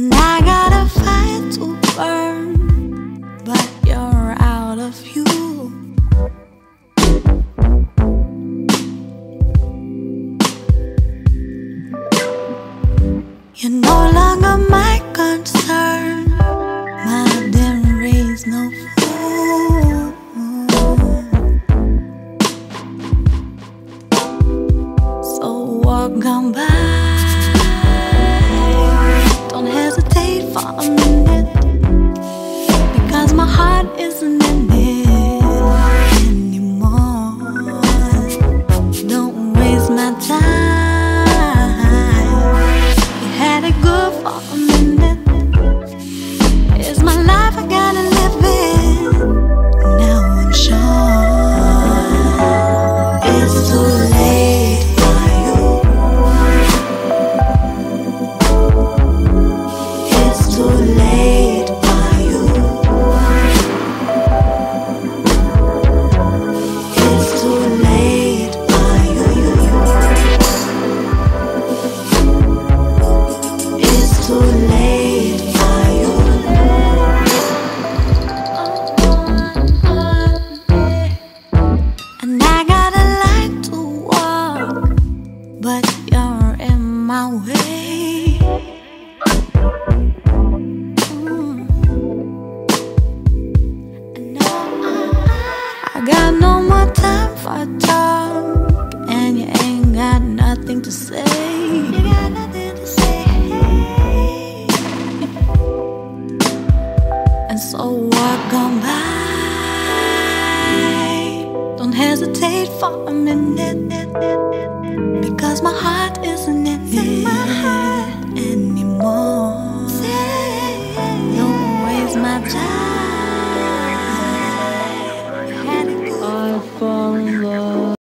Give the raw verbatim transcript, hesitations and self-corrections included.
And I got a fire to burn, but you're out of fuel. You're no longer my concern, my damn race no fool. So walk on by, for a minute, because my heart isn't in it anymore. Don't waste my time. You had it good for a minute. It's my life, I gotta live it. Now I'm sure it's too late. To say, you got nothing to say, and so walk on by. Don't hesitate for a minute, because my heart isn't in it.